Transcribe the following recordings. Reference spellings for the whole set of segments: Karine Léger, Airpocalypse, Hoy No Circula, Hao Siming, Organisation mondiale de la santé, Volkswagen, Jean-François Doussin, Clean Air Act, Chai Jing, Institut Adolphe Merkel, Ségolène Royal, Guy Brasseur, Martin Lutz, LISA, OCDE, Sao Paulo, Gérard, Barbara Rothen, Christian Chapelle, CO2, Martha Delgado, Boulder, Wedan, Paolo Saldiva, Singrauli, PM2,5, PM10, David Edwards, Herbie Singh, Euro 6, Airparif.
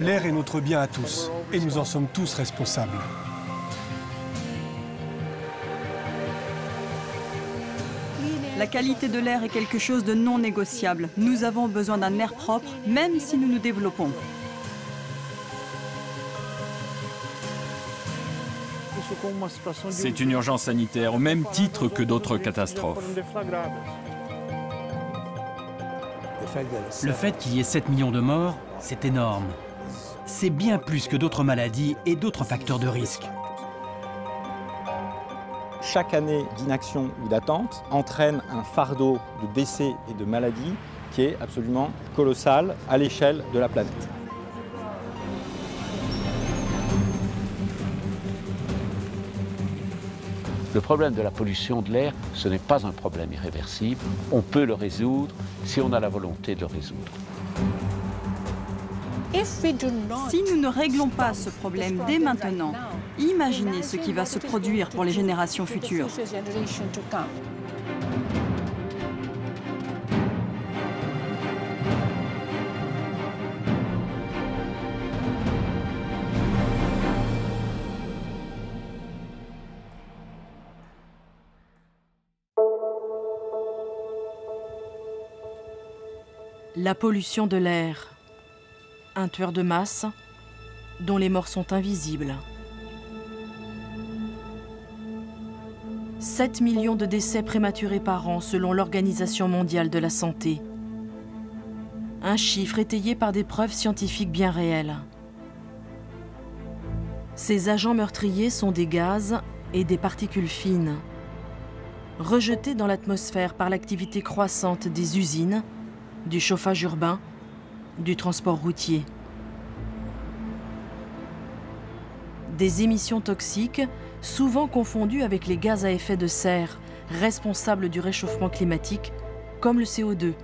L'air est notre bien à tous et nous en sommes tous responsables. La qualité de l'air est quelque chose de non négociable. Nous avons besoin d'un air propre, même si nous nous développons. C'est une urgence sanitaire, au même titre que d'autres catastrophes. Le fait qu'il y ait 7 millions de morts, c'est énorme. C'est bien plus que d'autres maladies et d'autres facteurs de risque. Chaque année d'inaction ou d'attente entraîne un fardeau de décès et de maladies qui est absolument colossal à l'échelle de la planète. Le problème de la pollution de l'air, ce n'est pas un problème irréversible. On peut le résoudre si on a la volonté de le résoudre. Si nous ne réglons pas ce problème dès maintenant, imaginez ce qui va se produire pour les générations futures. La pollution de l'air, un tueur de masse dont les morts sont invisibles. 7 millions de décès prématurés par an selon l'Organisation mondiale de la santé. Un chiffre étayé par des preuves scientifiques bien réelles. Ces agents meurtriers sont des gaz et des particules fines, rejetés dans l'atmosphère par l'activité croissante des usines, du chauffage urbain, du transport routier. Des émissions toxiques, souvent confondues avec les gaz à effet de serre, responsables du réchauffement climatique, comme le CO2,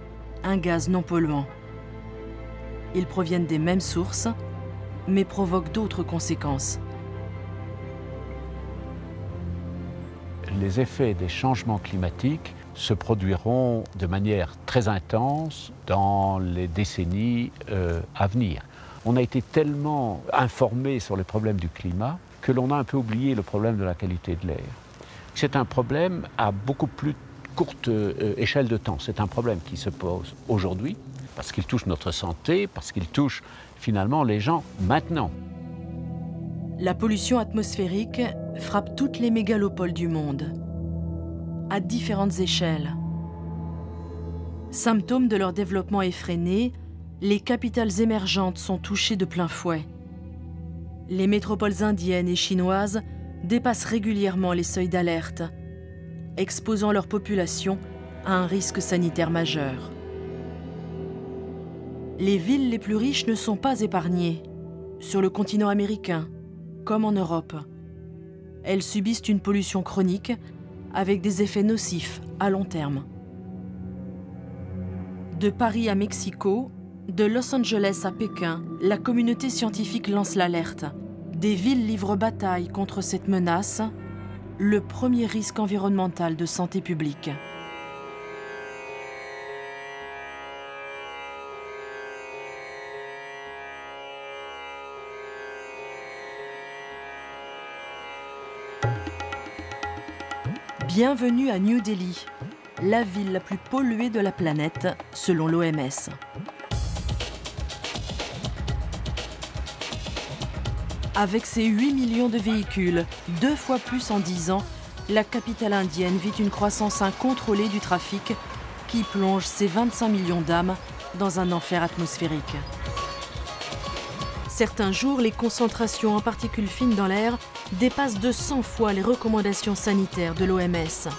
un gaz non polluant. Ils proviennent des mêmes sources, mais provoquent d'autres conséquences. Les effets des changements climatiques se produiront de manière très intense dans les décennies à venir. On a été tellement informés sur les problèmes du climat que l'on a un peu oublié le problème de la qualité de l'air. C'est un problème à beaucoup plus courte échelle de temps. C'est un problème qui se pose aujourd'hui parce qu'il touche notre santé, parce qu'il touche finalement les gens maintenant. La pollution atmosphérique frappe toutes les mégalopoles du monde, à différentes échelles. Symptômes de leur développement effréné, les capitales émergentes sont touchées de plein fouet. Les métropoles indiennes et chinoises dépassent régulièrement les seuils d'alerte, exposant leur population à un risque sanitaire majeur. Les villes les plus riches ne sont pas épargnées, sur le continent américain, comme en Europe. Elles subissent une pollution chronique avec des effets nocifs à long terme. De Paris à Mexico, de Los Angeles à Pékin, la communauté scientifique lance l'alerte. Des villes livrent bataille contre cette menace, le premier risque environnemental de santé publique. Bienvenue à New Delhi, la ville la plus polluée de la planète, selon l'OMS. Avec ses 8 millions de véhicules, 2 fois plus en 10 ans, la capitale indienne vit une croissance incontrôlée du trafic qui plonge ses 25 millions d'âmes dans un enfer atmosphérique. Certains jours, les concentrations en particules fines dans l'air dépasse de 100 fois les recommandations sanitaires de l'OMS.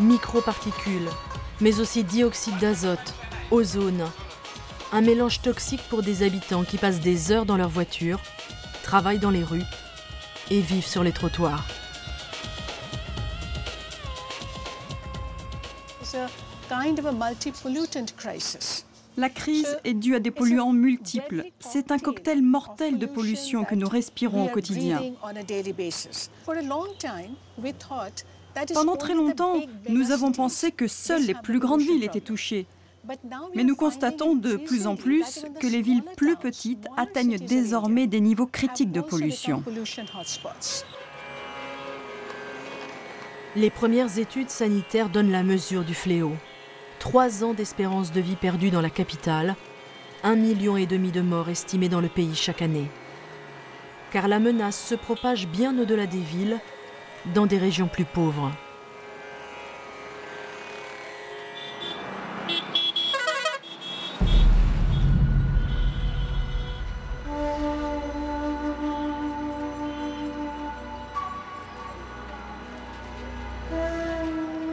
Microparticules, mais aussi dioxyde d'azote, ozone. Un mélange toxique pour des habitants qui passent des heures dans leur voiture, travaillent dans les rues et vivent sur les trottoirs. La crise est due à des polluants multiples. C'est un cocktail mortel de pollution que nous respirons au quotidien. Pendant très longtemps, nous avons pensé que seules les plus grandes villes étaient touchées. Mais nous constatons de plus en plus que les villes plus petites atteignent désormais des niveaux critiques de pollution. Les premières études sanitaires donnent la mesure du fléau. 3 ans d'espérance de vie perdue dans la capitale, 1,5 million de morts estimés dans le pays chaque année. Car la menace se propage bien au-delà des villes, dans des régions plus pauvres.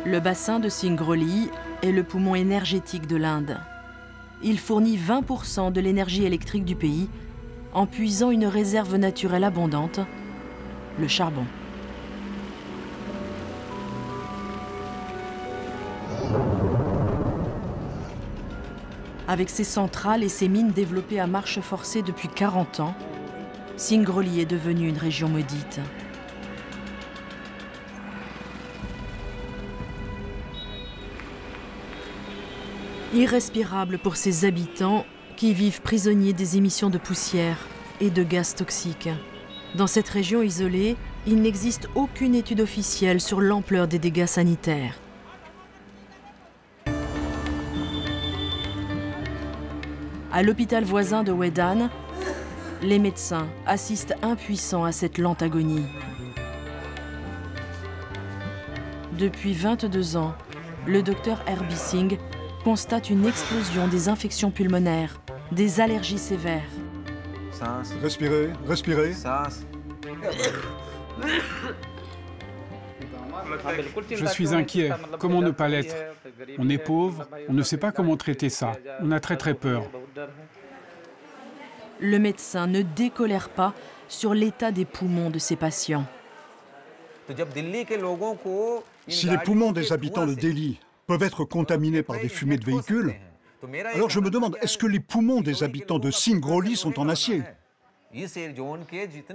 Le bassin de Singrauli est le poumon énergétique de l'Inde. Il fournit 20% de l'énergie électrique du pays en puisant une réserve naturelle abondante, le charbon. Avec ses centrales et ses mines développées à marche forcée depuis 40 ans, Singrauli est devenue une région maudite. Irrespirable pour ses habitants qui vivent prisonniers des émissions de poussière et de gaz toxiques. Dans cette région isolée, il n'existe aucune étude officielle sur l'ampleur des dégâts sanitaires. À l'hôpital voisin de Wedan, les médecins assistent impuissants à cette lente agonie. Depuis 22 ans, le docteur Herbie Singh constate une explosion des infections pulmonaires, des allergies sévères. Respirez, respirez. Je suis inquiet. Comment ne pas l'être? On est pauvre, on ne sait pas comment traiter ça. On a très très peur. Le médecin ne décolère pas sur l'état des poumons de ses patients. Si les poumons des habitants de Delhi peuvent être contaminés par des fumées de véhicules, alors je me demande, est-ce que les poumons des habitants de Singrauli sont en acier?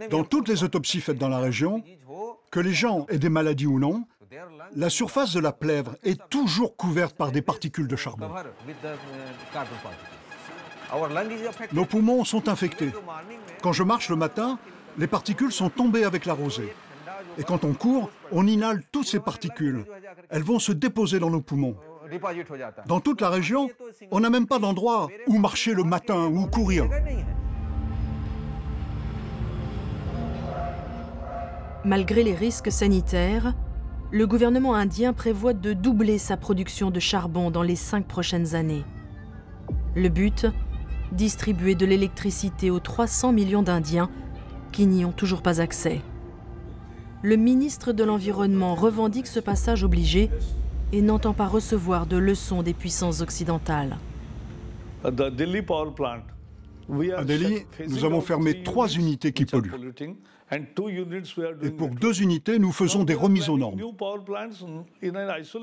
Dans toutes les autopsies faites dans la région, que les gens aient des maladies ou non, la surface de la plèvre est toujours couverte par des particules de charbon. Nos poumons sont infectés. Quand je marche le matin, les particules sont tombées avec la rosée. Et quand on court, on inhale toutes ces particules. Elles vont se déposer dans nos poumons. Dans toute la région, on n'a même pas d'endroit où marcher le matin ou courir. Malgré les risques sanitaires, le gouvernement indien prévoit de doubler sa production de charbon dans les 5 prochaines années. Le but, distribuer de l'électricité aux 300 millions d'Indiens qui n'y ont toujours pas accès. Le ministre de l'Environnement revendique ce passage obligé et n'entend pas recevoir de leçons des puissances occidentales. À Delhi, nous avons fermé 3 unités qui polluent. Et pour 2 unités, nous faisons des remises aux normes.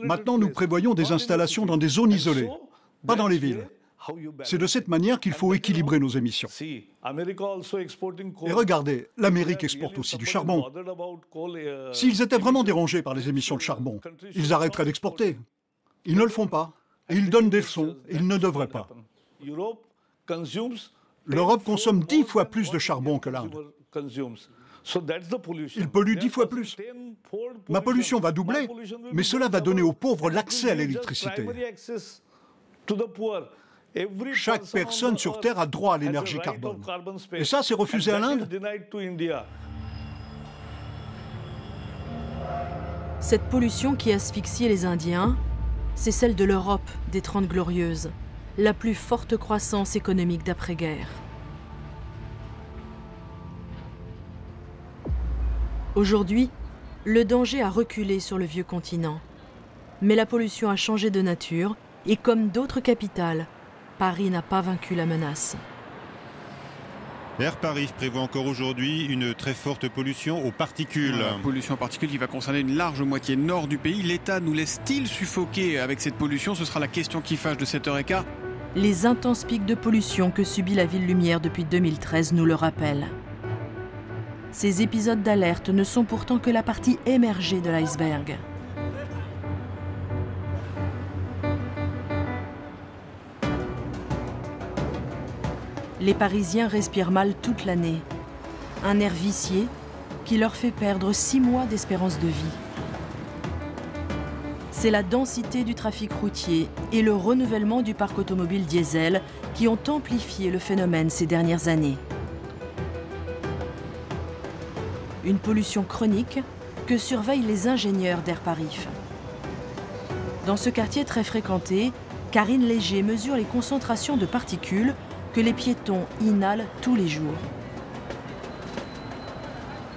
Maintenant, nous prévoyons des installations dans des zones isolées, pas dans les villes. C'est de cette manière qu'il faut équilibrer nos émissions. Et regardez, l'Amérique exporte aussi du charbon. S'ils étaient vraiment dérangés par les émissions de charbon, ils arrêteraient d'exporter. Ils ne le font pas, et ils donnent des leçons, ils ne devraient pas. L'Europe consomme 10 fois plus de charbon que l'Inde. Ils polluent 10 fois plus. Ma pollution va doubler, mais cela va donner aux pauvres l'accès à l'électricité. Chaque personne sur Terre a droit à l'énergie carbone. Et ça, c'est refusé à l'Inde. Cette pollution qui asphyxiait les Indiens, c'est celle de l'Europe des 30 Glorieuses, la plus forte croissance économique d'après-guerre. Aujourd'hui, le danger a reculé sur le vieux continent. Mais la pollution a changé de nature et comme d'autres capitales, Paris n'a pas vaincu la menace. Airparif prévoit encore aujourd'hui une très forte pollution aux particules. La pollution aux particules qui va concerner une large moitié nord du pays. L'État nous laisse-t-il suffoquer avec cette pollution? Ce sera la question qui fâche de 7h15. Les intenses pics de pollution que subit la ville lumière depuis 2013 nous le rappellent. Ces épisodes d'alerte ne sont pourtant que la partie émergée de l'iceberg. les Parisiens respirent mal toute l'année. Un air vicié qui leur fait perdre 6 mois d'espérance de vie. C'est la densité du trafic routier et le renouvellement du parc automobile diesel qui ont amplifié le phénomène ces dernières années. Une pollution chronique que surveillent les ingénieurs d'Airparif. Dans ce quartier très fréquenté, Karine Léger mesure les concentrations de particules que les piétons inhalent tous les jours.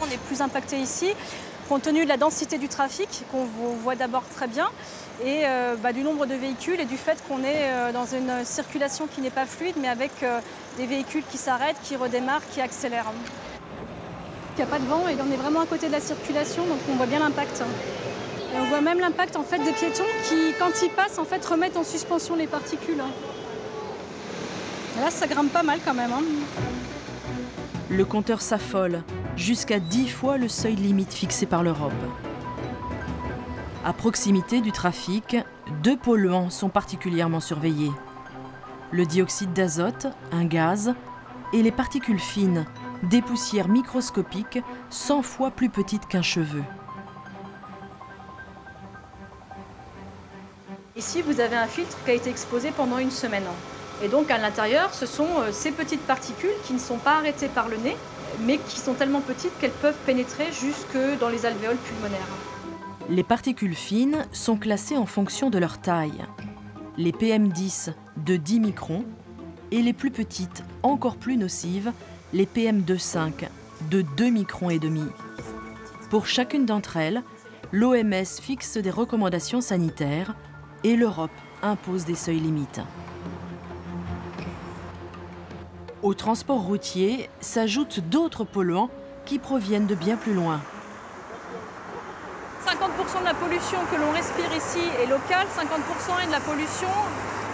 On est plus impacté ici, compte tenu de la densité du trafic, qu'on voit d'abord très bien, et du nombre de véhicules et du fait qu'on est dans une circulation qui n'est pas fluide, mais avec des véhicules qui s'arrêtent, qui redémarrent, qui accélèrent. Il n'y a pas de vent et on est vraiment à côté de la circulation, donc on voit bien l'impact. Et on voit même l'impact en fait, des piétons qui, quand ils passent, en fait, remettent en suspension les particules. Là, ça grimpe pas mal quand même. Le compteur s'affole, jusqu'à 10 fois le seuil limite fixé par l'Europe. À proximité du trafic, 2 polluants sont particulièrement surveillés. Le dioxyde d'azote, un gaz, et les particules fines, des poussières microscopiques 100 fois plus petites qu'un cheveu. Ici, vous avez un filtre qui a été exposé pendant 1 semaine. Et donc, à l'intérieur, ce sont ces petites particules qui ne sont pas arrêtées par le nez, mais qui sont tellement petites qu'elles peuvent pénétrer jusque dans les alvéoles pulmonaires. Les particules fines sont classées en fonction de leur taille. Les PM10 de 10 microns et les plus petites, encore plus nocives, les PM2,5 de 2 microns et demi. Pour chacune d'entre elles, l'OMS fixe des recommandations sanitaires et l'Europe impose des seuils limites. Au transport routier s'ajoutent d'autres polluants qui proviennent de bien plus loin. 50% de la pollution que l'on respire ici est locale, 50% est de la pollution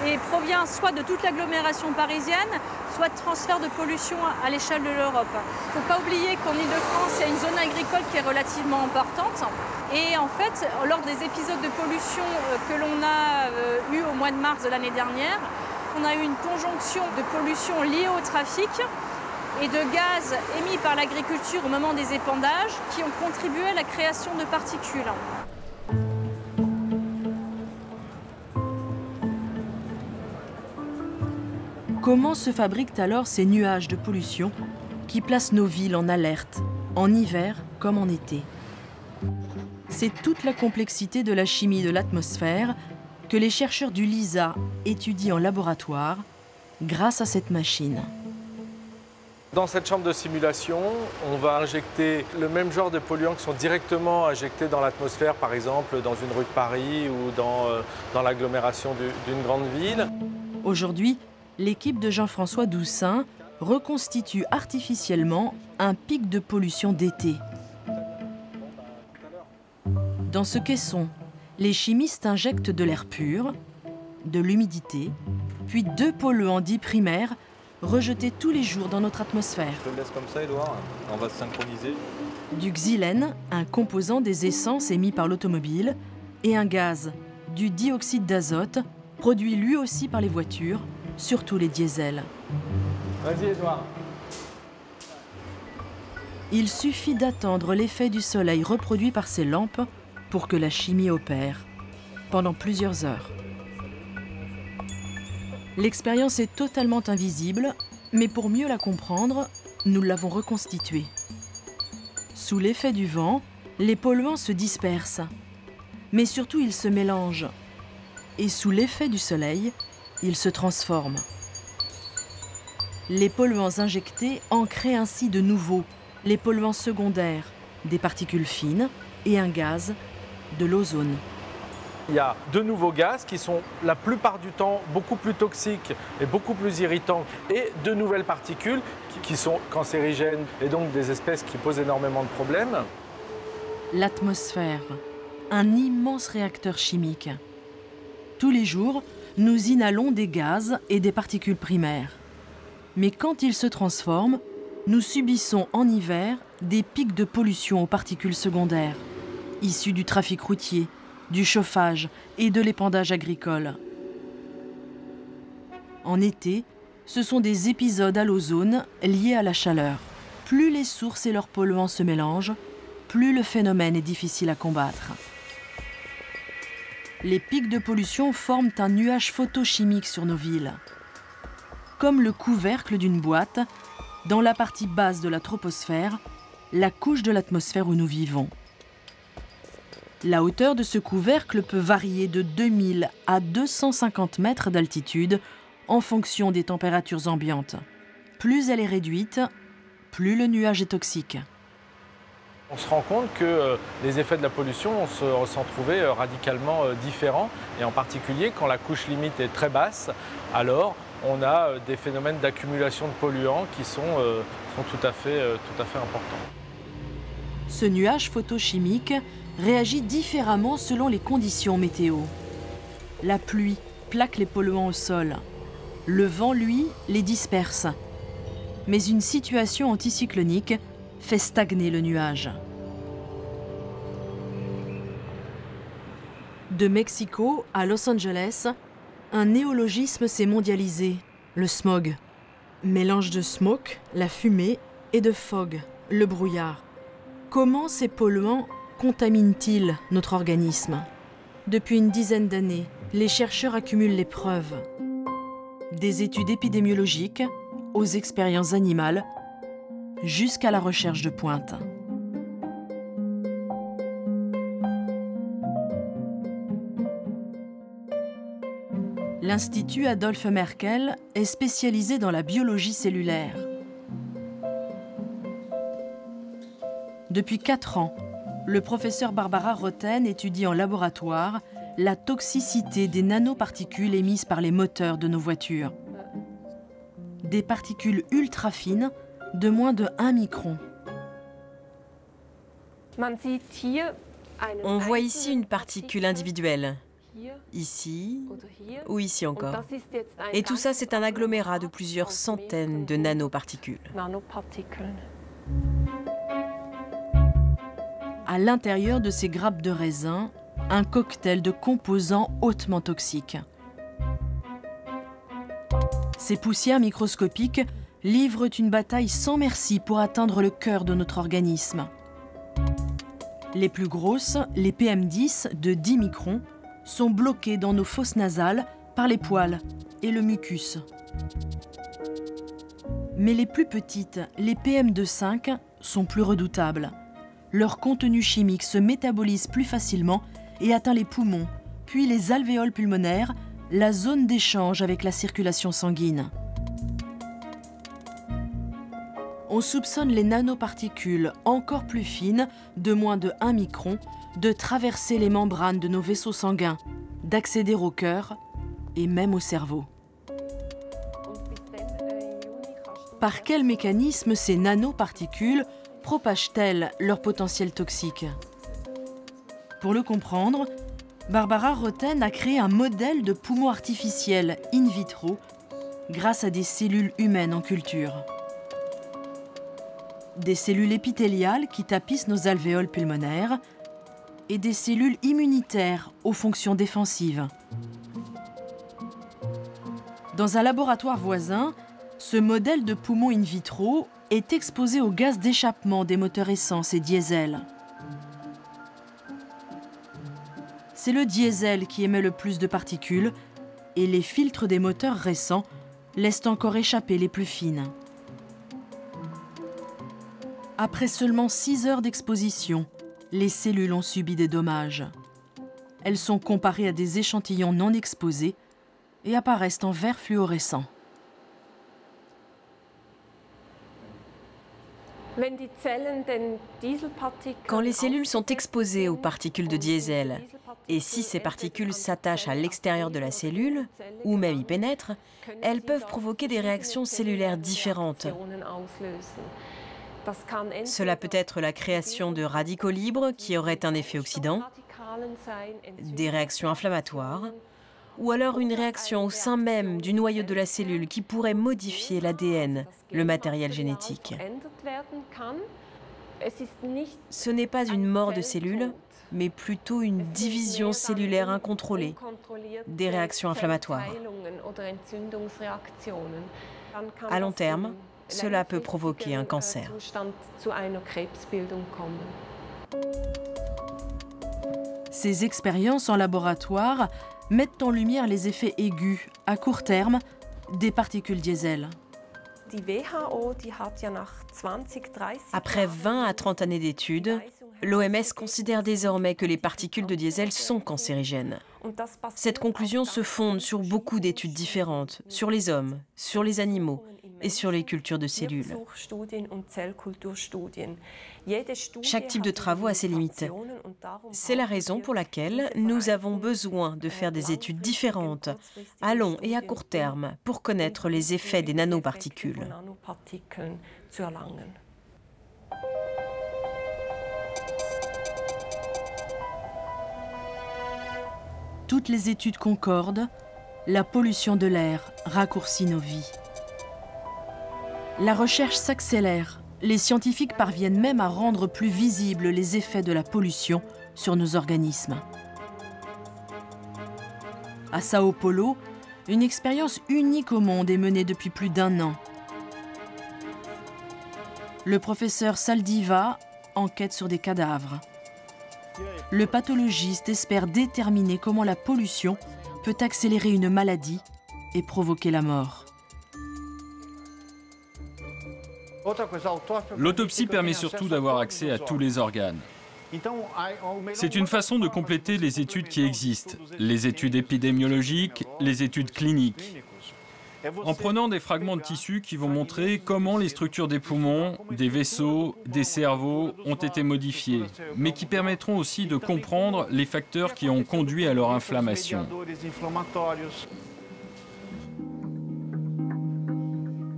et provient soit de toute l'agglomération parisienne, soit de transfert de pollution à l'échelle de l'Europe. Il ne faut pas oublier qu'en Ile-de-France, il y a une zone agricole qui est relativement importante. Et en fait, lors des épisodes de pollution que l'on a eu au mois de mars de l'année dernière, on a eu une conjonction de pollution liée au trafic et de gaz émis par l'agriculture au moment des épandages qui ont contribué à la création de particules. Comment se fabriquent alors ces nuages de pollution qui placent nos villes en alerte, en hiver comme en été? C'est toute la complexité de la chimie de l'atmosphère que les chercheurs du LISA étudient en laboratoire grâce à cette machine. Dans cette chambre de simulation, on va injecter le même genre de polluants qui sont directement injectés dans l'atmosphère, par exemple dans une rue de Paris ou dans l'agglomération d'une grande ville. Aujourd'hui, l'équipe de Jean-François Doussin reconstitue artificiellement un pic de pollution d'été. Dans ce caisson, les chimistes injectent de l'air pur, de l'humidité, puis 2 polluants dits primaires rejetés tous les jours dans notre atmosphère. Je te laisse comme ça, Edouard. On va se synchroniser. Du xylène, un composant des essences émis par l'automobile, et un gaz, du dioxyde d'azote, produit lui aussi par les voitures, surtout les diesels. Vas-y, Edouard. Il suffit d'attendre l'effet du soleil reproduit par ces lampes pour que la chimie opère, pendant plusieurs heures. L'expérience est totalement invisible, mais pour mieux la comprendre, nous l'avons reconstituée. Sous l'effet du vent, les polluants se dispersent, mais surtout ils se mélangent. Et sous l'effet du soleil, ils se transforment. Les polluants injectés en créent ainsi de nouveaux, les polluants secondaires, des particules fines et un gaz, de l'ozone. Il y a 2 nouveaux gaz qui sont la plupart du temps beaucoup plus toxiques et beaucoup plus irritants et 2 nouvelles particules qui sont cancérigènes et donc des espèces qui posent énormément de problèmes. L'atmosphère, un immense réacteur chimique. Tous les jours, nous inhalons des gaz et des particules primaires. Mais quand ils se transforment, nous subissons en hiver des pics de pollution aux particules secondaires, issus du trafic routier, du chauffage et de l'épandage agricole. En été, ce sont des épisodes à l'ozone liés à la chaleur. Plus les sources et leurs polluants se mélangent, plus le phénomène est difficile à combattre. Les pics de pollution forment un nuage photochimique sur nos villes. Comme le couvercle d'une boîte, dans la partie basse de la troposphère, la couche de l'atmosphère où nous vivons. La hauteur de ce couvercle peut varier de 2000 à 250 mètres d'altitude en fonction des températures ambiantes. Plus elle est réduite, plus le nuage est toxique. On se rend compte que les effets de la pollution vont s'en trouver radicalement différents. Et en particulier, quand la couche limite est très basse, alors on a des phénomènes d'accumulation de polluants qui sont tout à fait importants. Ce nuage photochimique réagit différemment selon les conditions météo. La pluie plaque les polluants au sol. Le vent, lui, les disperse. Mais une situation anticyclonique fait stagner le nuage. De Mexico à Los Angeles, un néologisme s'est mondialisé, le smog. Mélange de smoke, la fumée, et de fog, le brouillard. Comment ces polluants contaminent-ils notre organisme? Depuis une dizaine d'années, les chercheurs accumulent les preuves. Des études épidémiologiques, aux expériences animales, jusqu'à la recherche de pointe. L'Institut Adolphe Merkel est spécialisé dans la biologie cellulaire. Depuis 4 ans, le professeur Barbara Rothen étudie en laboratoire la toxicité des nanoparticules émises par les moteurs de nos voitures. Des particules ultra fines de moins de 1 micron. On voit ici une particule individuelle, ici ou ici encore. Et tout ça, c'est un agglomérat de plusieurs centaines de nanoparticules. À l'intérieur de ces grappes de raisin, un cocktail de composants hautement toxiques. Ces poussières microscopiques livrent une bataille sans merci pour atteindre le cœur de notre organisme. Les plus grosses, les PM10 de 10 microns, sont bloquées dans nos fosses nasales par les poils et le mucus. Mais les plus petites, les PM2,5, sont plus redoutables. Leur contenu chimique se métabolise plus facilement et atteint les poumons, puis les alvéoles pulmonaires, la zone d'échange avec la circulation sanguine. On soupçonne les nanoparticules encore plus fines, de moins de 1 micron, de traverser les membranes de nos vaisseaux sanguins, d'accéder au cœur et même au cerveau. Par quel mécanisme ces nanoparticules propagent-elles leur potentiel toxique? Pour le comprendre, Barbara Rothen a créé un modèle de poumon artificiel in vitro grâce à des cellules humaines en culture. Des cellules épithéliales qui tapissent nos alvéoles pulmonaires et des cellules immunitaires aux fonctions défensives. Dans un laboratoire voisin, ce modèle de poumon in vitro est exposé au gaz d'échappement des moteurs essence et diesel. C'est le diesel qui émet le plus de particules et les filtres des moteurs récents laissent encore échapper les plus fines. Après seulement 6 heures d'exposition, les cellules ont subi des dommages. Elles sont comparées à des échantillons non exposés et apparaissent en vert fluorescent. Quand les cellules sont exposées aux particules de diesel, et si ces particules s'attachent à l'extérieur de la cellule, ou même y pénètrent, elles peuvent provoquer des réactions cellulaires différentes. Cela peut être la création de radicaux libres qui auraient un effet oxydant, des réactions inflammatoires, ou alors une réaction au sein même du noyau de la cellule qui pourrait modifier l'ADN, le matériel génétique. Ce n'est pas une mort de cellules, mais plutôt une division cellulaire incontrôlée, des réactions inflammatoires. À long terme, cela peut provoquer un cancer. Ces expériences en laboratoire mettent en lumière les effets aigus, à court terme, des particules diesel. Après 20 à 30 années d'études, l'OMS considère désormais que les particules de diesel sont cancérigènes. Cette conclusion se fonde sur beaucoup d'études différentes, sur les hommes, sur les animaux et sur les cultures de cellules. Chaque type de travaux a ses limites. C'est la raison pour laquelle nous avons besoin de faire des études différentes, à long et à court terme, pour connaître les effets des nanoparticules. Toutes les études concordent, la pollution de l'air raccourcit nos vies. La recherche s'accélère, les scientifiques parviennent même à rendre plus visibles les effets de la pollution sur nos organismes. À Sao Paulo, une expérience unique au monde est menée depuis plus d'un an. Le professeur Saldiva enquête sur des cadavres. Le pathologiste espère déterminer comment la pollution peut accélérer une maladie et provoquer la mort. L'autopsie permet surtout d'avoir accès à tous les organes. C'est une façon de compléter les études qui existent, les études épidémiologiques, les études cliniques, en prenant des fragments de tissus qui vont montrer comment les structures des poumons, des vaisseaux, des cerveaux ont été modifiées, mais qui permettront aussi de comprendre les facteurs qui ont conduit à leur inflammation.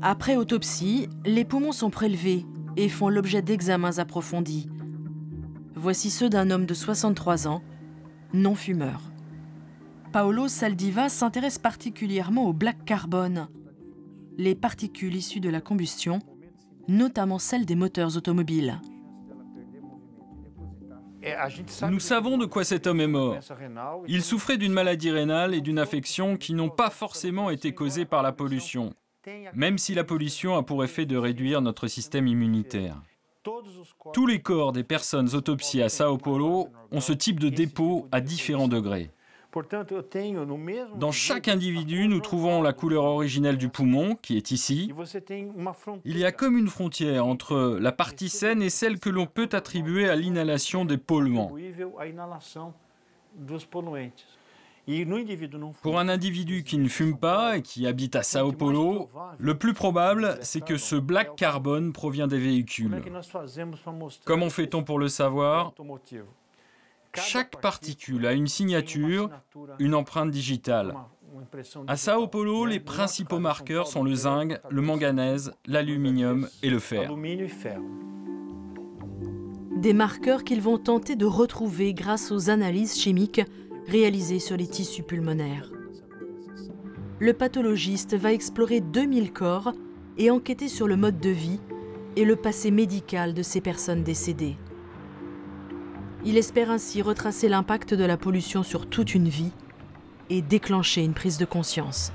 Après autopsie, les poumons sont prélevés et font l'objet d'examens approfondis. Voici ceux d'un homme de 63 ans, non fumeur. Paolo Saldiva s'intéresse particulièrement au black carbone, les particules issues de la combustion, notamment celles des moteurs automobiles. Nous savons de quoi cet homme est mort. Il souffrait d'une maladie rénale et d'une affection qui n'ont pas forcément été causées par la pollution, même si la pollution a pour effet de réduire notre système immunitaire. Tous les corps des personnes autopsiées à Sao Paulo ont ce type de dépôt à différents degrés. Dans chaque individu, nous trouvons la couleur originelle du poumon, qui est ici. Il y a comme une frontière entre la partie saine et celle que l'on peut attribuer à l'inhalation des polluants. Pour un individu qui ne fume pas et qui habite à Sao Paulo, le plus probable, c'est que ce black carbone provient des véhicules. Comment fait-on pour le savoir ? Chaque particule a une signature, une empreinte digitale. À Sao Paulo, les principaux marqueurs sont le zinc, le manganèse, l'aluminium et le fer. Des marqueurs qu'ils vont tenter de retrouver grâce aux analyses chimiques réalisées sur les tissus pulmonaires. Le pathologiste va explorer 2000 corps et enquêter sur le mode de vie et le passé médical de ces personnes décédées. Il espère ainsi retracer l'impact de la pollution sur toute une vie et déclencher une prise de conscience.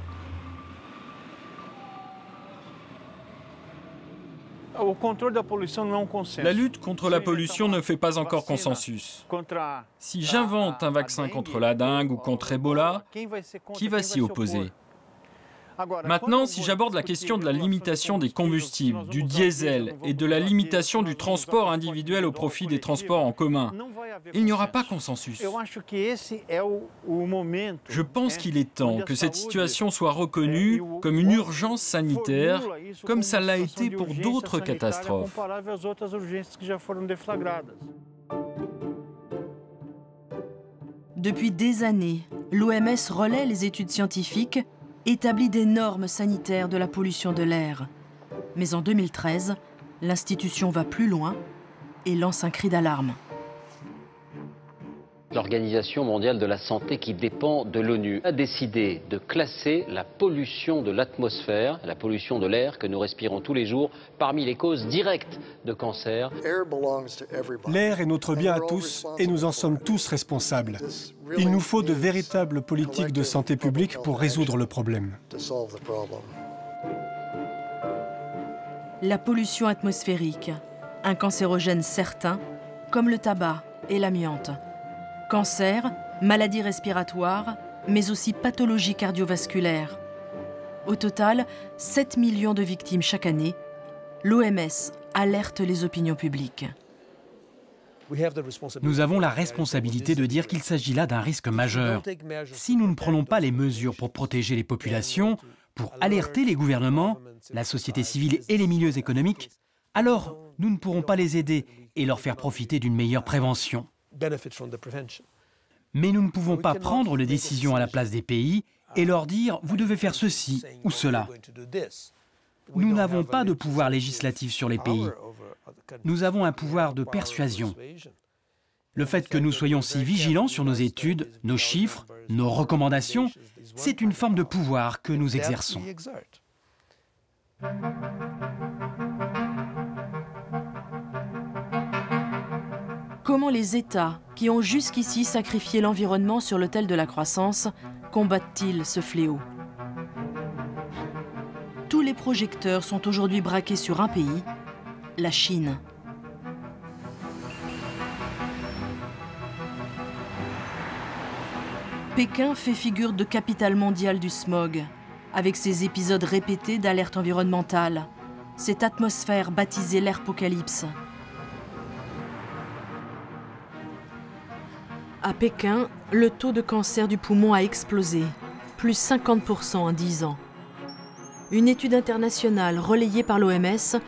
La lutte contre la pollution ne fait pas encore consensus. Si j'invente un vaccin contre la dengue ou contre Ebola, qui va s'y opposer ? Maintenant, si j'aborde la question de la limitation des combustibles, du diesel et de la limitation du transport individuel au profit des transports en commun, il n'y aura pas consensus. Je pense qu'il est temps que cette situation soit reconnue comme une urgence sanitaire, comme ça l'a été pour d'autres catastrophes. Depuis des années, l'OMS relaie les études scientifiques établit des normes sanitaires de la pollution de l'air. Mais en 2013, l'institution va plus loin et lance un cri d'alarme. L'Organisation mondiale de la santé, qui dépend de l'ONU, a décidé de classer la pollution de l'atmosphère, la pollution de l'air que nous respirons tous les jours, parmi les causes directes de cancer. L'air est notre bien à tous et nous en sommes tous responsables. Il nous faut de véritables politiques de santé publique pour résoudre le problème. la pollution atmosphérique, un cancérogène certain, comme le tabac et l'amiante. Cancer, maladies respiratoires, mais aussi pathologies cardiovasculaires. Au total, 7 millions de victimes chaque année. L'OMS alerte les opinions publiques. Nous avons la responsabilité de dire qu'il s'agit là d'un risque majeur. Si nous ne prenons pas les mesures pour protéger les populations, pour alerter les gouvernements, la société civile et les milieux économiques, alors nous ne pourrons pas les aider et leur faire profiter d'une meilleure prévention. Mais nous ne pouvons pas prendre les décisions à la place des pays et leur dire « vous devez faire ceci ou cela ». Nous n'avons pas de pouvoir législatif sur les pays. Nous avons un pouvoir de persuasion. Le fait que nous soyons si vigilants sur nos études, nos chiffres, nos recommandations, c'est une forme de pouvoir que nous exerçons. Comment les États, qui ont jusqu'ici sacrifié l'environnement sur l'autel de la croissance, combattent-ils ce fléau ? Tous les projecteurs sont aujourd'hui braqués sur un pays, la Chine. Pékin fait figure de capitale mondiale du smog, avec ses épisodes répétés d'alerte environnementale, cette atmosphère baptisée l'Airpocalypse. À Pékin, le taux de cancer du poumon a explosé, plus 50% en 10 ans. Une étude internationale relayée par l'OMS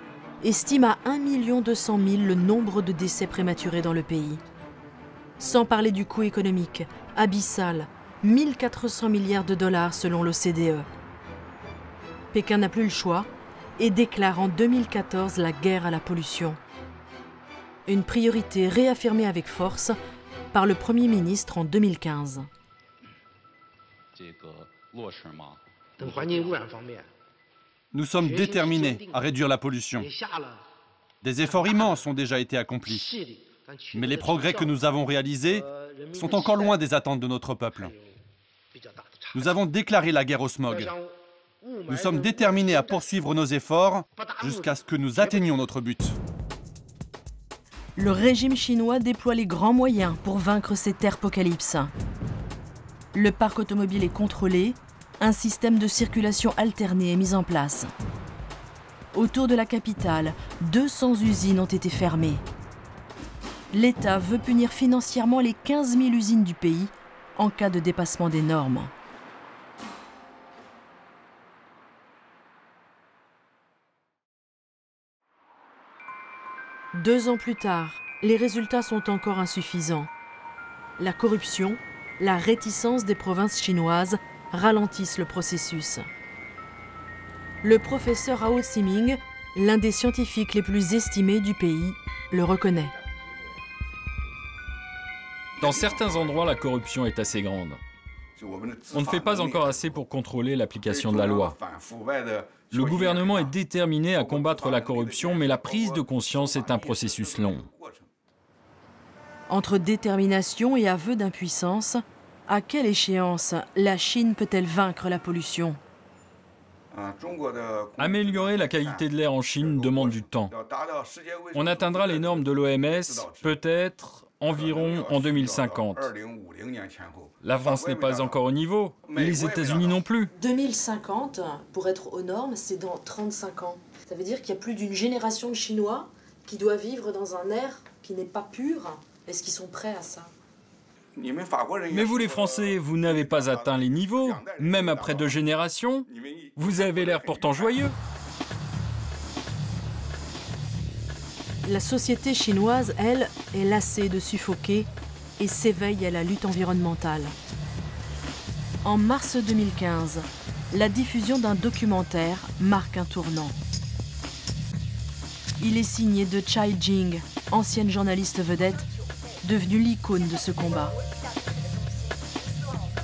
estime à 1 200 000 le nombre de décès prématurés dans le pays. Sans parler du coût économique, abyssal, 1 400 milliards $ selon l'OCDE. Pékin n'a plus le choix et déclare en 2014 la guerre à la pollution. Une priorité réaffirmée avec force par le Premier ministre en 2015. Nous sommes déterminés à réduire la pollution. Des efforts immenses ont déjà été accomplis. Mais les progrès que nous avons réalisés sont encore loin des attentes de notre peuple. Nous avons déclaré la guerre au smog. Nous sommes déterminés à poursuivre nos efforts jusqu'à ce que nous atteignions notre but. Le régime chinois déploie les grands moyens pour vaincre cet airpocalypse. Le parc automobile est contrôlé. Un système de circulation alternée est mis en place. Autour de la capitale, 200 usines ont été fermées. L'État veut punir financièrement les 15 000 usines du pays en cas de dépassement des normes. Deux ans plus tard, les résultats sont encore insuffisants. La corruption, la réticence des provinces chinoises ralentissent le processus. Le professeur Hao Siming, l'un des scientifiques les plus estimés du pays, le reconnaît. Dans certains endroits, la corruption est assez grande. On ne fait pas encore assez pour contrôler l'application de la loi. Le gouvernement est déterminé à combattre la corruption, mais la prise de conscience est un processus long. Entre détermination et aveu d'impuissance, à quelle échéance la Chine peut-elle vaincre la pollution? Améliorer la qualité de l'air en Chine demande du temps. On atteindra les normes de l'OMS, peut-être environ en 2050. La France n'est pas encore au niveau, les États-Unis non plus. 2050, pour être aux normes, c'est dans 35 ans. Ça veut dire qu'il y a plus d'une génération de Chinois qui doit vivre dans un air qui n'est pas pur. Est-ce qu'ils sont prêts à ça ? Mais vous les Français, vous n'avez pas atteint les niveaux, même après 2 générations. Vous avez l'air pourtant joyeux. La société chinoise, elle, est lassée de suffoquer et s'éveille à la lutte environnementale. En mars 2015, la diffusion d'un documentaire marque un tournant. Il est signé de Chai Jing, ancienne journaliste vedette, devenue l'icône de ce combat.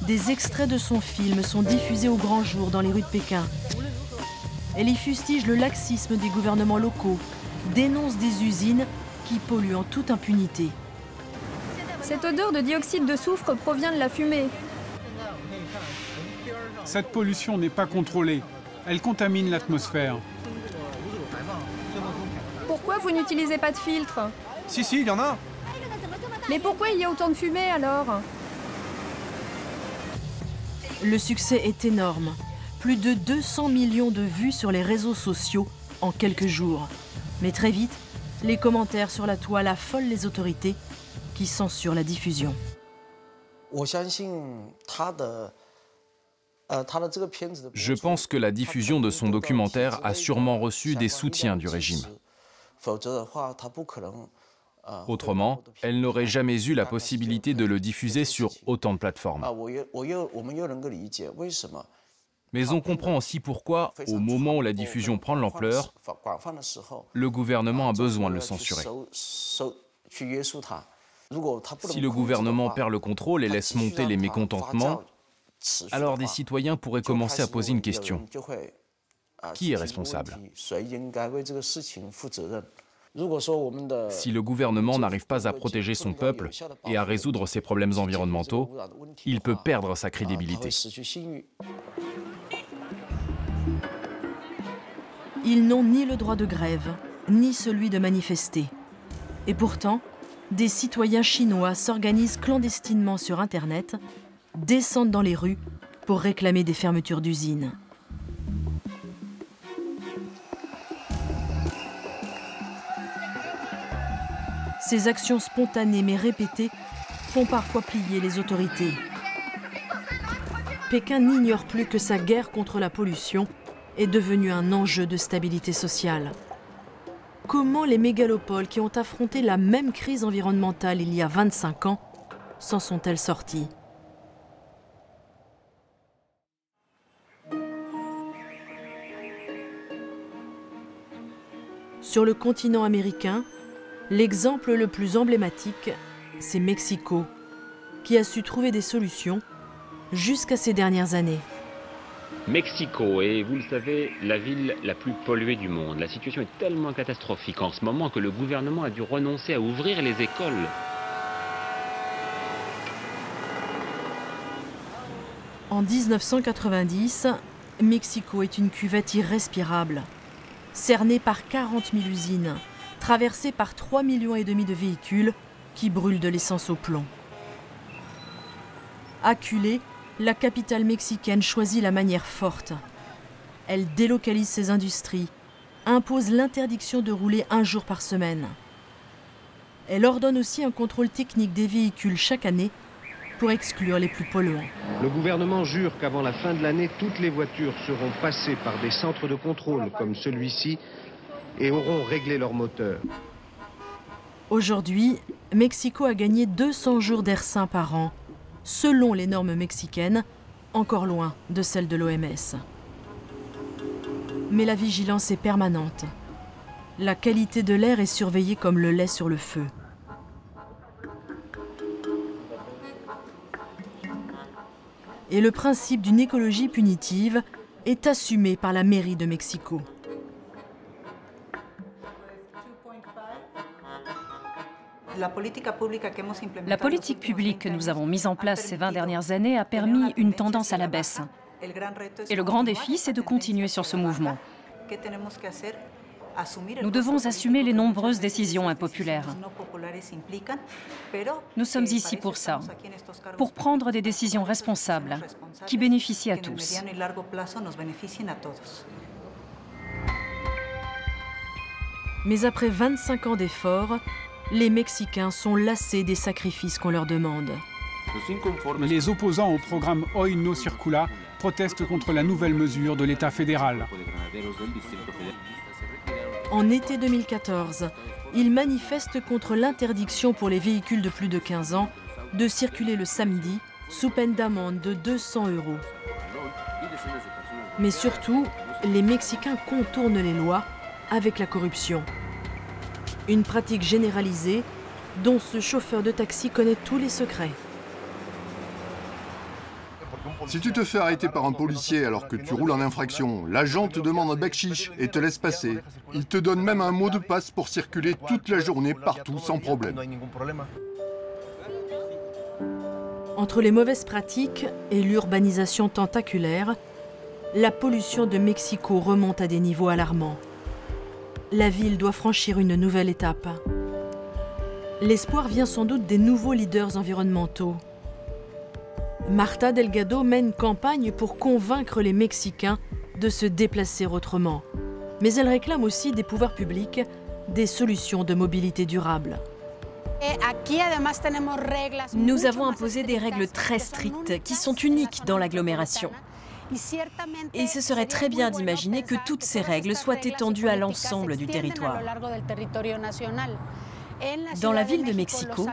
Des extraits de son film sont diffusés au grand jour dans les rues de Pékin. Elle y fustige le laxisme des gouvernements locaux, dénonce des usines qui polluent en toute impunité. Cette odeur de dioxyde de soufre provient de la fumée. Cette pollution n'est pas contrôlée. Elle contamine l'atmosphère. pourquoi vous n'utilisez pas de filtre? Si, si, il y en a. Mais pourquoi il y a autant de fumée alors? Le succès est énorme. Plus de 200 millions de vues sur les réseaux sociaux en quelques jours. Mais très vite, les commentaires sur la toile affolent les autorités qui censurent la diffusion. Je pense que la diffusion de son documentaire a sûrement reçu des soutiens du régime. Autrement, elle n'aurait jamais eu la possibilité de le diffuser sur autant de plateformes. Mais on comprend aussi pourquoi, au moment où la diffusion prend de l'ampleur, le gouvernement a besoin de le censurer. Si le gouvernement perd le contrôle et laisse monter les mécontentements, alors des citoyens pourraient commencer à poser une question. Qui est responsable? Si le gouvernement n'arrive pas à protéger son peuple et à résoudre ses problèmes environnementaux, il peut perdre sa crédibilité. Ils n'ont ni le droit de grève, ni celui de manifester. Et pourtant, des citoyens chinois s'organisent clandestinement sur Internet, descendent dans les rues pour réclamer des fermetures d'usines. Ces actions spontanées mais répétées font parfois plier les autorités. Pékin n'ignore plus que sa guerre contre la pollution est devenue un enjeu de stabilité sociale. Comment les mégalopoles qui ont affronté la même crise environnementale il y a 25 ans s'en sont-elles sorties? Sur le continent américain, l'exemple le plus emblématique, c'est Mexico, qui a su trouver des solutions jusqu'à ces dernières années. Mexico est, vous le savez, la ville la plus polluée du monde. La situation est tellement catastrophique en ce moment que le gouvernement a dû renoncer à ouvrir les écoles. En 1990, Mexico est une cuvette irrespirable, cernée par 40 000 usines. Traversée par 3,5 millions de véhicules qui brûlent de l'essence au plomb. Acculée, la capitale mexicaine choisit la manière forte. Elle délocalise ses industries, impose l'interdiction de rouler un jour par semaine. Elle ordonne aussi un contrôle technique des véhicules chaque année pour exclure les plus polluants. Le gouvernement jure qu'avant la fin de l'année, toutes les voitures seront passées par des centres de contrôle comme celui-ci, et auront réglé leur moteur. Aujourd'hui, Mexico a gagné 200 jours d'air sain par an, selon les normes mexicaines, encore loin de celles de l'OMS. Mais la vigilance est permanente. La qualité de l'air est surveillée comme le lait sur le feu. Et le principe d'une écologie punitive est assumé par la mairie de Mexico. La politique publique que nous avons mise en place ces 20 dernières années a permis une tendance à la baisse. Et le grand défi, c'est de continuer sur ce mouvement. Nous devons assumer les nombreuses décisions impopulaires. Nous sommes ici pour ça, pour prendre des décisions responsables qui bénéficient à tous. Mais après 25 ans d'efforts, les Mexicains sont lassés des sacrifices qu'on leur demande. Les opposants au programme Hoy No Circula protestent contre la nouvelle mesure de l'État fédéral. En été 2014, ils manifestent contre l'interdiction pour les véhicules de plus de 15 ans de circuler le samedi sous peine d'amende de 200 €. Mais surtout, les Mexicains contournent les lois avec la corruption. Une pratique généralisée dont ce chauffeur de taxi connaît tous les secrets. Si tu te fais arrêter par un policier alors que tu roules en infraction, l'agent te demande un bakchich et te laisse passer. Il te donne même un mot de passe pour circuler toute la journée partout sans problème. Entre les mauvaises pratiques et l'urbanisation tentaculaire, la pollution de Mexico remonte à des niveaux alarmants. la ville doit franchir une nouvelle étape. L'espoir vient sans doute des nouveaux leaders environnementaux. Martha Delgado mène campagne pour convaincre les Mexicains de se déplacer autrement. Mais elle réclame aussi des pouvoirs publics, des solutions de mobilité durable. Nous avons imposé des règles très strictes qui sont uniques dans l'agglomération. Et ce serait très bien d'imaginer que toutes ces règles soient étendues à l'ensemble du territoire. Dans la ville de Mexico,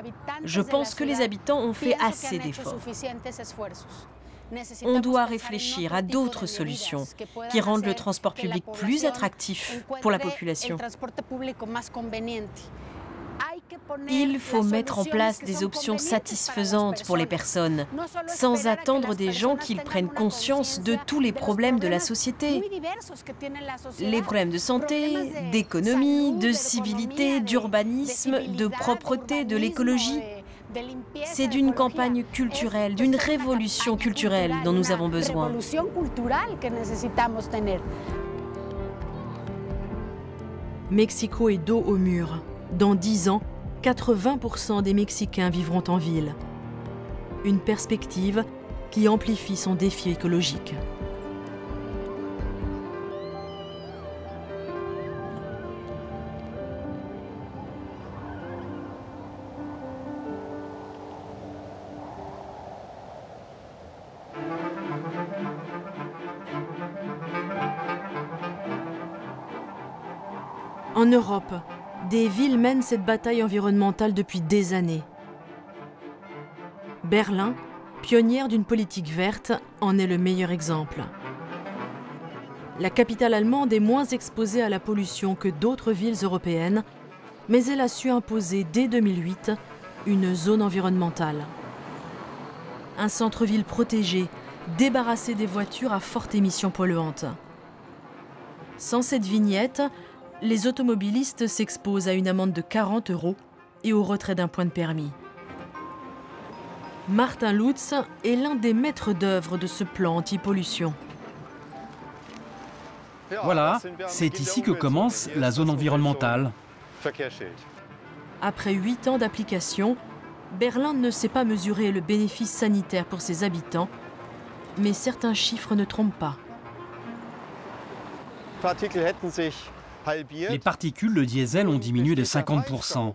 je pense que les habitants ont fait assez d'efforts. On doit réfléchir à d'autres solutions qui rendent le transport public plus attractif pour la population. Il faut mettre en place des options satisfaisantes pour les personnes, sans attendre des gens qu'ils prennent conscience de tous les problèmes de la société. Les problèmes de santé, d'économie, de civilité, d'urbanisme, de propreté, de l'écologie. C'est d'une campagne culturelle, d'une révolution culturelle dont nous avons besoin. Mexico est dos au mur. Dans 10 ans, 80% des Mexicains vivront en ville. Une perspective qui amplifie son défi écologique. En Europe, des villes mènent cette bataille environnementale depuis des années. Berlin, pionnière d'une politique verte, en est le meilleur exemple. La capitale allemande est moins exposée à la pollution que d'autres villes européennes, mais elle a su imposer dès 2008 une zone environnementale. Un centre-ville protégé, débarrassé des voitures à forte émission polluante. Sans cette vignette, les automobilistes s'exposent à une amende de 40 € et au retrait d'un point de permis. Martin Lutz est l'un des maîtres d'œuvre de ce plan anti-pollution. Voilà, c'est ici que commence la zone environnementale. Après 8 ans d'application, Berlin ne sait pas mesurer le bénéfice sanitaire pour ses habitants, mais certains chiffres ne trompent pas. Les particules de diesel ont diminué de 50%.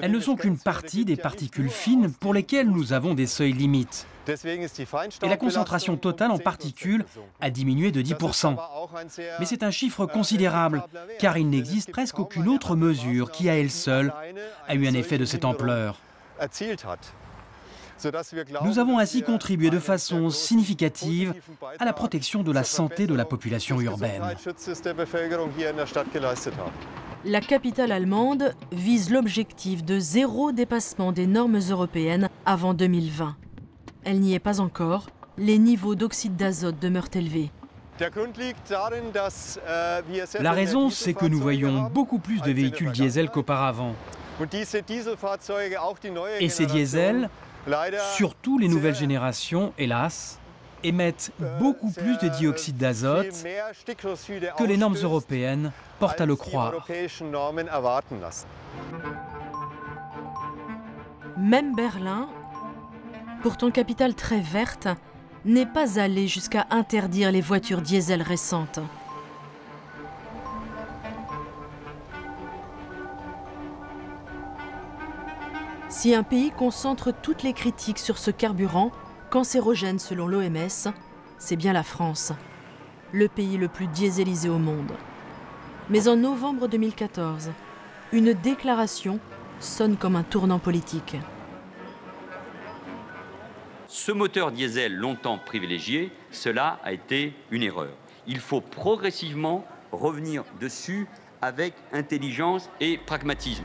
Elles ne sont qu'une partie des particules fines pour lesquelles nous avons des seuils limites. Et la concentration totale en particules a diminué de 10%. Mais c'est un chiffre considérable, car il n'existe presque aucune autre mesure qui, à elle seule, a eu un effet de cette ampleur. Nous avons ainsi contribué de façon significative à la protection de la santé de la population urbaine. La capitale allemande vise l'objectif de 0 dépassement des normes européennes avant 2020. Elle n'y est pas encore, les niveaux d'oxyde d'azote demeurent élevés. La raison, c'est que nous voyons beaucoup plus de véhicules diesel qu'auparavant. Et ces diesels, surtout les nouvelles générations, hélas, émettent beaucoup plus de dioxyde d'azote que les normes européennes portent à le croire. Même Berlin, pourtant capitale très verte, n'est pas allée jusqu'à interdire les voitures diesel récentes. Si un pays concentre toutes les critiques sur ce carburant, cancérogène selon l'OMS, c'est bien la France, le pays le plus dieselisé au monde. Mais en novembre 2014, une déclaration sonne comme un tournant politique. Ce moteur diesel longtemps privilégié, cela a été une erreur. Il faut progressivement revenir dessus avec intelligence et pragmatisme.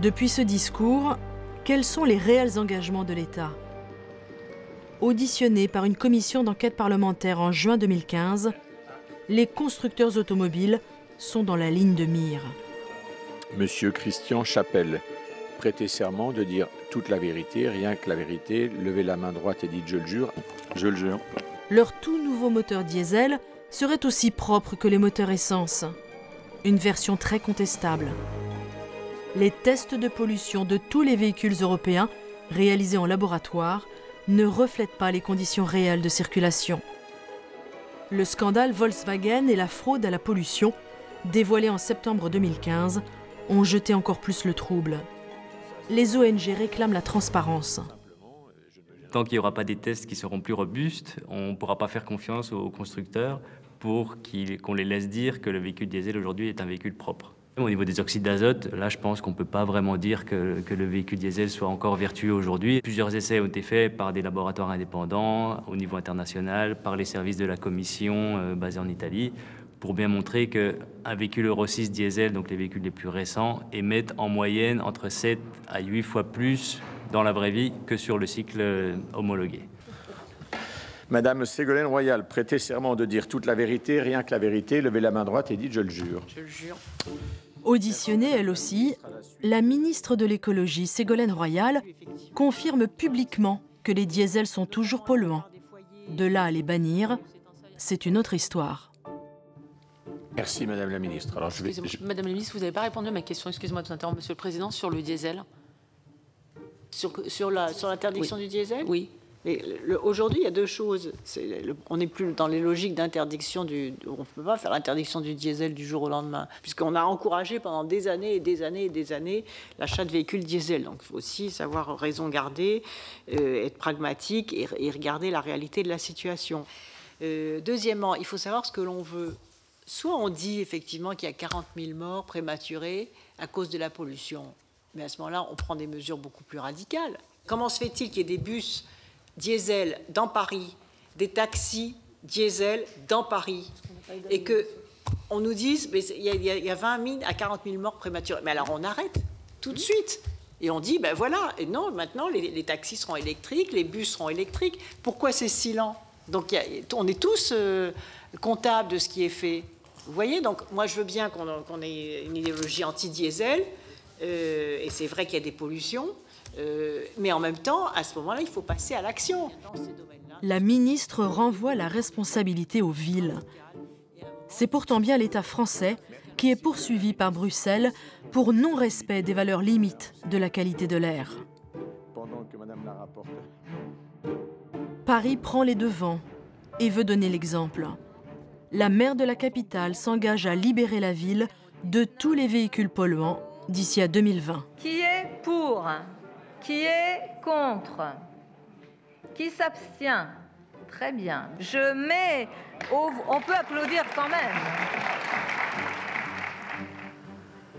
Depuis ce discours, quels sont les réels engagements de l'État? Auditionnés par une commission d'enquête parlementaire en juin 2015, les constructeurs automobiles sont dans la ligne de mire. Monsieur Christian Chapelle, prêtez serment de dire toute la vérité, rien que la vérité, levez la main droite et dites je le jure, je le jure. Leur tout nouveau moteur diesel serait aussi propre que les moteurs essence. une version très contestable. Les tests de pollution de tous les véhicules européens réalisés en laboratoire ne reflètent pas les conditions réelles de circulation. Le scandale Volkswagen et la fraude à la pollution, dévoilés en septembre 2015, ont jeté encore plus le trouble. Les ONG réclament la transparence. Tant qu'il n'y aura pas des tests qui seront plus robustes, on ne pourra pas faire confiance aux constructeurs pour qu'on les laisse dire que le véhicule diesel aujourd'hui est un véhicule propre. Au niveau des oxydes d'azote, là je pense qu'on ne peut pas vraiment dire que le véhicule diesel soit encore vertueux aujourd'hui. Plusieurs essais ont été faits par des laboratoires indépendants au niveau international, par les services de la Commission basés en Italie, pour bien montrer qu'un véhicule Euro 6 diesel, donc les véhicules les plus récents, émettent en moyenne entre 7 à 8 fois plus dans la vraie vie que sur le cycle homologué. Madame Ségolène Royal, prêtez serment de dire toute la vérité, rien que la vérité, levez la main droite et dites « je le jure ». Auditionnée elle aussi, la ministre de l'écologie, Ségolène Royal, confirme publiquement que les diesels sont toujours polluants. De là à les bannir, c'est une autre histoire. Merci Madame la ministre. Alors, Madame la ministre, vous n'avez pas répondu à ma question, excusez-moi de vous interrompre, Monsieur le Président, sur le diesel. Sur l'interdiction du diesel ? Oui. Aujourd'hui, il y a deux choses. On n'est plus dans les logiques d'interdiction. On ne peut pas faire l'interdiction du diesel du jour au lendemain, puisqu'on a encouragé pendant des années et des années et des années l'achat de véhicules diesel. Donc, il faut aussi savoir raison garder, être pragmatique et regarder la réalité de la situation. Deuxièmement, il faut savoir ce que l'on veut. Soit on dit effectivement qu'il y a 40 000 morts prématurées à cause de la pollution, mais à ce moment-là, on prend des mesures beaucoup plus radicales. Comment se fait-il qu'il y ait des bus diesel dans Paris, des taxis diesel dans Paris, et qu'on nous dise il y a 20 000 à 40 000 morts prématurés? Mais alors on arrête tout de suite et on dit ben voilà, et non, maintenant les taxis seront électriques, les bus seront électriques. Pourquoi c'est si lent? Donc on est tous comptables de ce qui est fait. Vous voyez, donc moi je veux bien qu'on ait une idéologie anti-diesel, et c'est vrai qu'il y a des pollutions. Mais en même temps, à ce moment-là, il faut passer à l'action. La ministre renvoie la responsabilité aux villes. C'est pourtant bien l'État français qui est poursuivi par Bruxelles pour non-respect des valeurs limites de la qualité de l'air. Paris prend les devants et veut donner l'exemple. La maire de la capitale s'engage à libérer la ville de tous les véhicules polluants d'ici à 2020. Qui est pour ? Qui est contre? Qui s'abstient? Très bien. Je mets... On peut applaudir quand même.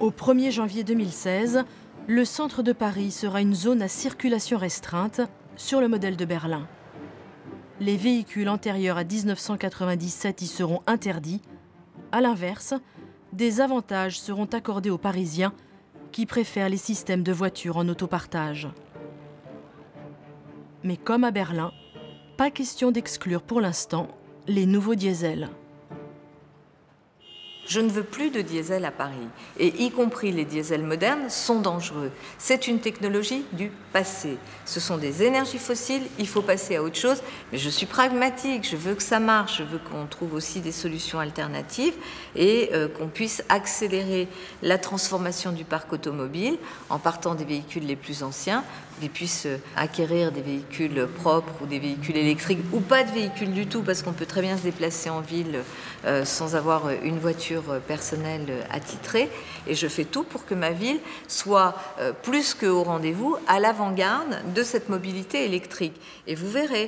Au 1er janvier 2016, le centre de Paris sera une zone à circulation restreinte, sur le modèle de Berlin. Les véhicules antérieurs à 1997 y seront interdits. À l'inverse, des avantages seront accordés aux Parisiens qui préfèrent les systèmes de voitures en autopartage. Mais comme à Berlin, pas question d'exclure pour l'instant les nouveaux diesels. Je ne veux plus de diesel à Paris, et y compris les diesels modernes sont dangereux. C'est une technologie du passé. Ce sont des énergies fossiles, il faut passer à autre chose. Mais je suis pragmatique, je veux que ça marche, je veux qu'on trouve aussi des solutions alternatives et qu'on puisse accélérer la transformation du parc automobile en partant des véhicules les plus anciens, qu'ils puissent acquérir des véhicules propres ou des véhicules électriques ou pas de véhicules du tout, parce qu'on peut très bien se déplacer en ville sans avoir une voiture personnel attitré, et je fais tout pour que ma ville soit plus qu'au rendez-vous, à l'avant-garde de cette mobilité électrique. Et vous verrez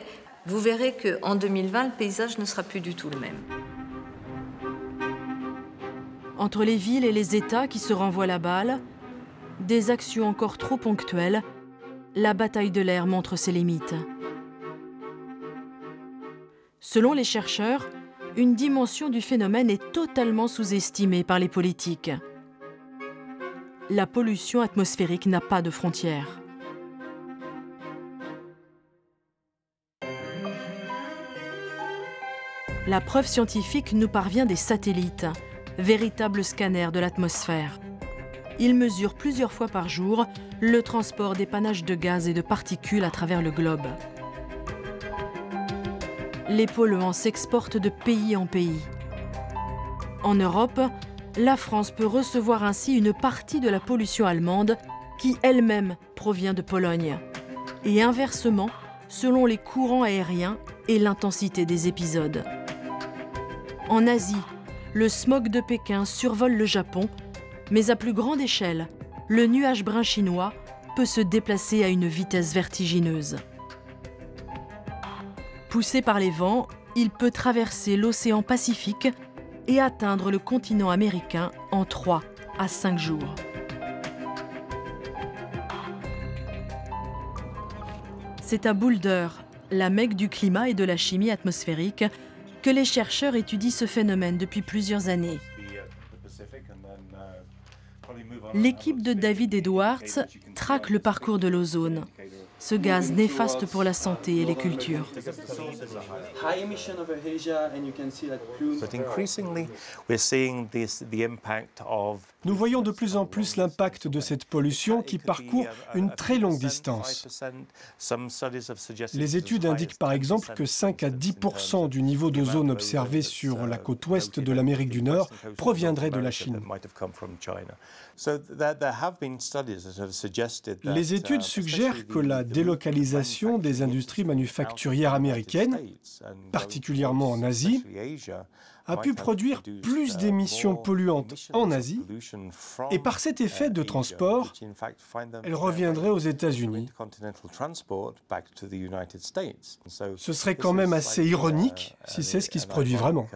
qu'en 2020, le paysage ne sera plus du tout le même. Entre les villes et les États qui se renvoient la balle, des actions encore trop ponctuelles, la bataille de l'air montre ses limites. Selon les chercheurs, une dimension du phénomène est totalement sous-estimée par les politiques. La pollution atmosphérique n'a pas de frontières. La preuve scientifique nous parvient des satellites, véritables scanners de l'atmosphère. Ils mesurent plusieurs fois par jour le transport des panaches de gaz et de particules à travers le globe. Les polluants s'exportent de pays en pays. En Europe, la France peut recevoir ainsi une partie de la pollution allemande qui elle-même provient de Pologne. Et inversement, selon les courants aériens et l'intensité des épisodes. En Asie, le smog de Pékin survole le Japon, mais à plus grande échelle, le nuage brun chinois peut se déplacer à une vitesse vertigineuse. Poussé par les vents, il peut traverser l'océan Pacifique et atteindre le continent américain en 3 à 5 jours. C'est à Boulder, la Mecque du climat et de la chimie atmosphérique, que les chercheurs étudient ce phénomène depuis plusieurs années. L'équipe de David Edwards traque le parcours de l'ozone, ce gaz néfaste pour la santé et les cultures. Nous voyons de plus en plus l'impact de cette pollution qui parcourt une très longue distance. Les études indiquent par exemple que 5 à 10% du niveau d'ozone observé sur la côte ouest de l'Amérique du Nord proviendrait de la Chine. Les études suggèrent que la délocalisation des industries manufacturières américaines, particulièrement en Asie, a pu produire plus d'émissions polluantes en Asie, et par cet effet de transport, elle reviendrait aux États-Unis. Ce serait quand même assez ironique si c'est ce qui se produit vraiment.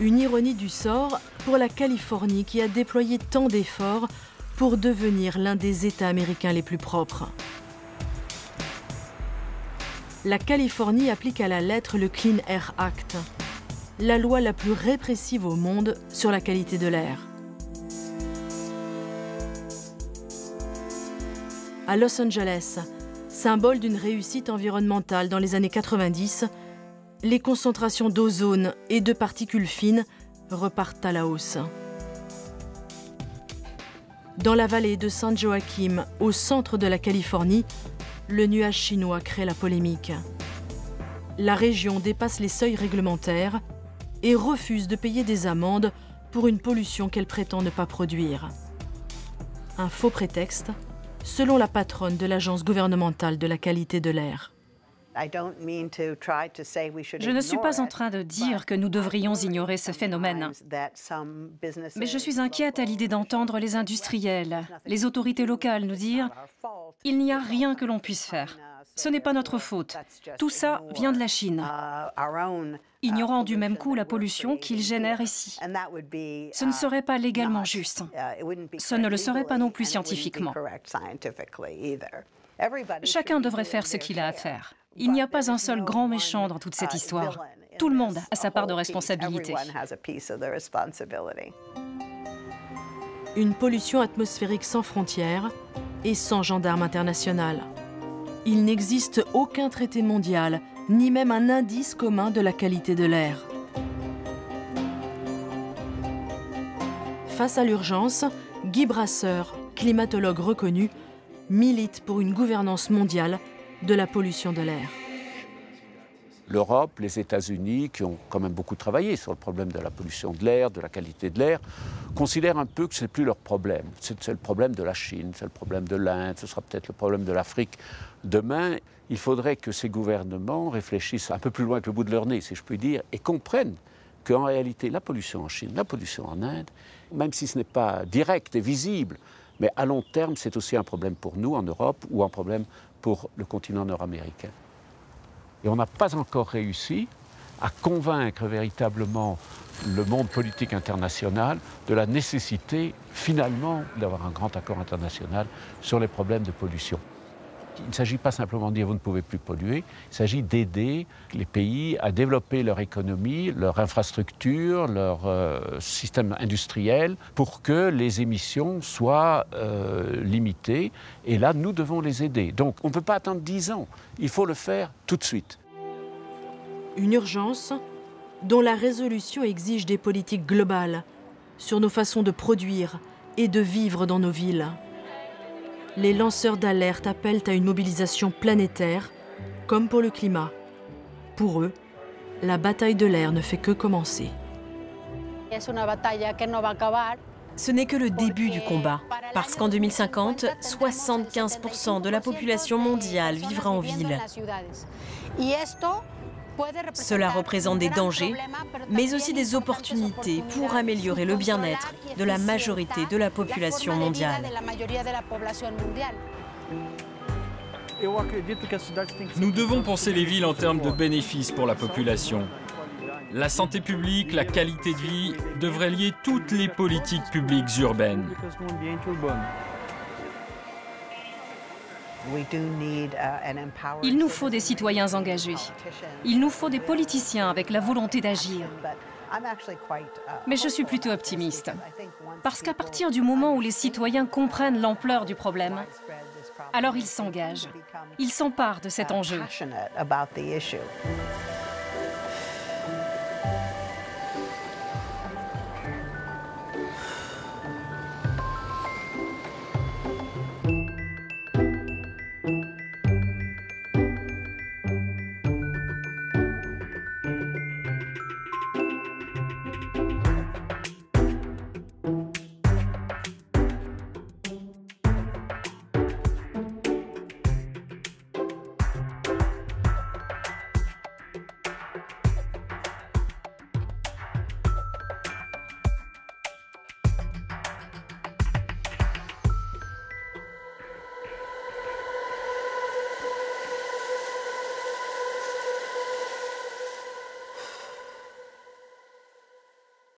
Une ironie du sort pour la Californie qui a déployé tant d'efforts pour devenir l'un des États américains les plus propres. La Californie applique à la lettre le Clean Air Act, la loi la plus répressive au monde sur la qualité de l'air. À Los Angeles, symbole d'une réussite environnementale dans les années 90, les concentrations d'ozone et de particules fines repartent à la hausse. Dans la vallée de San Joaquim, au centre de la Californie, le nuage chinois crée la polémique. La région dépasse les seuils réglementaires et refuse de payer des amendes pour une pollution qu'elle prétend ne pas produire. Un faux prétexte, selon la patronne de l'Agence gouvernementale de la qualité de l'air. Je ne suis pas en train de dire que nous devrions ignorer ce phénomène, mais je suis inquiète à l'idée d'entendre les industriels, les autorités locales nous dire « il n'y a rien que l'on puisse faire, ce n'est pas notre faute, tout ça vient de la Chine », ignorant du même coup la pollution qu'ils génèrent ici. Ce ne serait pas légalement juste, ce ne le serait pas non plus scientifiquement. Chacun devrait faire ce qu'il a à faire. Il n'y a pas un seul grand méchant dans toute cette histoire. Tout le monde a sa part de responsabilité. Une pollution atmosphérique sans frontières et sans gendarme international. Il n'existe aucun traité mondial, ni même un indice commun de la qualité de l'air. Face à l'urgence, Guy Brasseur, climatologue reconnu, milite pour une gouvernance mondiale de la pollution de l'air. L'Europe, les États-Unis, qui ont quand même beaucoup travaillé sur le problème de la pollution de l'air, de la qualité de l'air, considèrent un peu que ce n'est plus leur problème. C'est le problème de la Chine, c'est le problème de l'Inde, ce sera peut-être le problème de l'Afrique. Demain, il faudrait que ces gouvernements réfléchissent un peu plus loin que le bout de leur nez, si je puis dire, et comprennent qu'en réalité, la pollution en Chine, la pollution en Inde, même si ce n'est pas direct et visible, mais à long terme, c'est aussi un problème pour nous en Europe ou un problème pour le continent nord-américain. Et on n'a pas encore réussi à convaincre véritablement le monde politique international de la nécessité, finalement, d'avoir un grand accord international sur les problèmes de pollution. Il ne s'agit pas simplement de dire « vous ne pouvez plus polluer », il s'agit d'aider les pays à développer leur économie, leur infrastructure, leur système industriel pour que les émissions soient limitées. Et là, nous devons les aider. Donc, on ne peut pas attendre 10 ans, il faut le faire tout de suite. Une urgence dont la résolution exige des politiques globales sur nos façons de produire et de vivre dans nos villes. Les lanceurs d'alerte appellent à une mobilisation planétaire, comme pour le climat, Pour eux, la bataille de l'air ne fait que commencer. Ce n'est que le début du combat, parce qu'en 2050, 75% de la population mondiale vivra en ville. Cela représente des dangers, mais aussi des opportunités pour améliorer le bien-être de la majorité de la population mondiale. Nous devons penser les villes en termes de bénéfices pour la population. La santé publique, la qualité de vie devraient lier toutes les politiques publiques urbaines. Il nous faut des citoyens engagés. Il nous faut des politiciens avec la volonté d'agir. Mais je suis plutôt optimiste. Parce qu'à partir du moment où les citoyens comprennent l'ampleur du problème, alors ils s'engagent. Ils s'emparent de cet enjeu.